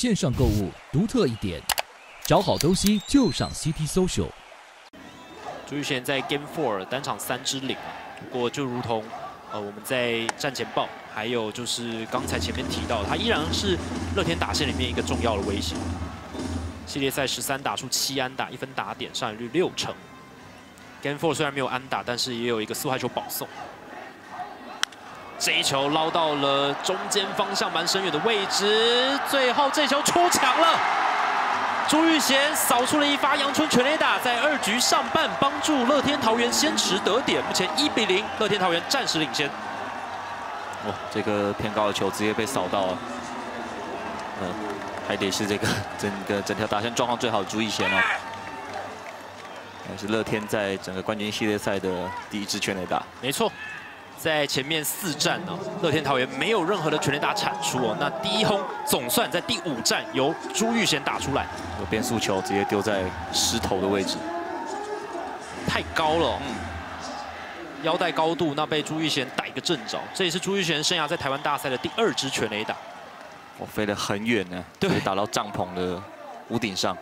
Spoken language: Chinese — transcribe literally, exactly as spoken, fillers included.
线上购物独特一点，找好东西就上 C T Social。朱育贤在 Game Four 单场三支零，不过就如同呃我们在战前报，还有就是刚才前面提到，他依然是乐天打线里面一个重要的威胁。系列赛十三打出七安打，一分打点，上垒率六成。Game Four 虽然没有安打，但是也有一个速害球保送。 这一球捞到了中间方向蛮深远的位置，最后这球出墙了。朱育贤扫出了一发阳春全垒打，在二局上半帮助乐天桃园先取得点，目前一比零，乐天桃园暂时领先。哇，这个偏高的球直接被扫到了。嗯，还得是这个整个整条打线状况最好的朱育贤哦，还是乐天在整个冠军系列赛的第一支全垒打。没错。 在前面四战呢、哦，乐天桃园没有任何的全垒打产出哦。那第一轰总算在第五战由朱育贤打出来，有变速球直接丢在石头的位置，太高了、哦，嗯、腰带高度，那被朱育贤逮个正着。这也是朱育贤生涯在台湾大赛的第二支全垒打，我飞得很远呢、啊，对，打到帐篷的屋顶上。